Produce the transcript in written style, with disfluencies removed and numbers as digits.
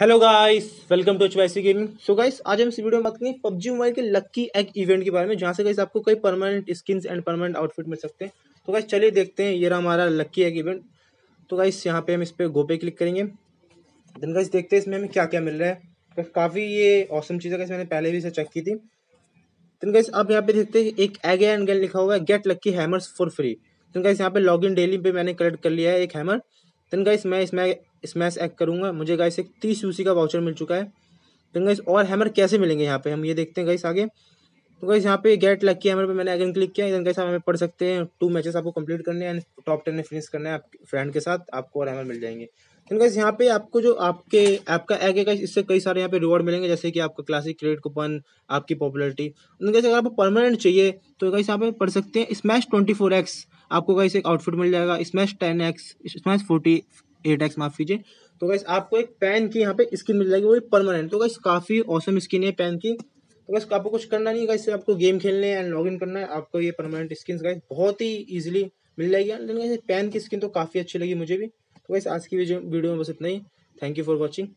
Hello guys, welcome to HBC gaming. So guys, आज हम इस वीडियो में बात करेंगे पबजी मोबाइल के लक्की एग इवेंट के बारे में, जहां से गाइस आपको कई permanent skins and permanent outfit मिल सकते हैं। तो गाइस चलिए देखते हैं, ये रहा हमारा लक्की एग इवेंट। तो गाइस यहाँ पे हम इस पर गो पे क्लिक करेंगे। देन गाइस देखते हैं इसमें हमें क्या क्या मिल रहा है। काफ़ी ये ऑसम चीज़ है गाइस, मैंने पहले भी इसे चेक की थी। देन गाइस आप यहाँ पे देखते हैं एक एग एंड गन लिखा हुआ है, get lucky hammers for free. Then guys यहाँ पे लॉग इन डेली पे मैंने कलेक्ट कर लिया है एक हैमर। देन गाइस मैं इसमें स्मैश एग करूँगा, मुझे गाइस एक 30 UC का वाउचर मिल चुका है। देन गाइस और हैमर कैसे मिलेंगे यहाँ पे हम ये देखते हैं गाइस आगे। तो गाइस यहाँ पे गेट लकी हैमर पे मैंने एगन क्लिक किया। देन गाइस आप हमें पढ़ सकते हैं 2 मैचेस आपको कंप्लीट करने हैं, टॉप 10 में फिनिश करना है आपके फ्रेंड के साथ, आपको और हैमर मिल जाएंगे। देन गाइस यहाँ पे आपको जो आपके ऐप का एग है गाइस, इससे कई सारे यहाँ पे रिवॉर्ड मिलेंगे, जैसे कि आपका क्लासिक क्रेडिट कूपन, आपकी पॉपुलरिटी। गाइस अगर आपको परमानेंट चाहिए तो गाइस यहाँ पे पढ़ सकते हैं स्मैश 24x आपको गाइस एक आउटफिट मिल जाएगा, स्मैश 10x, स्मैश 48x माफ कीजिए। तो गाइस आपको एक पैन की यहाँ पे स्किन मिल जाएगी, वो परमानेंट। तो गाइस काफ़ी ऑसम स्किन है पैन की। तो गाइस आपको कुछ करना नहीं है गाइस, आपको गेम खेलने एंड लॉगिन करना है, आपको ये परमानेंट स्किन गाइस बहुत ही ईजिली मिल जाएगी। लेकिन पैन की स्किन तो काफ़ी अच्छी लगी मुझे भी। तो गाइस आज की वीडियो में बस इतना ही। Thank you for watching.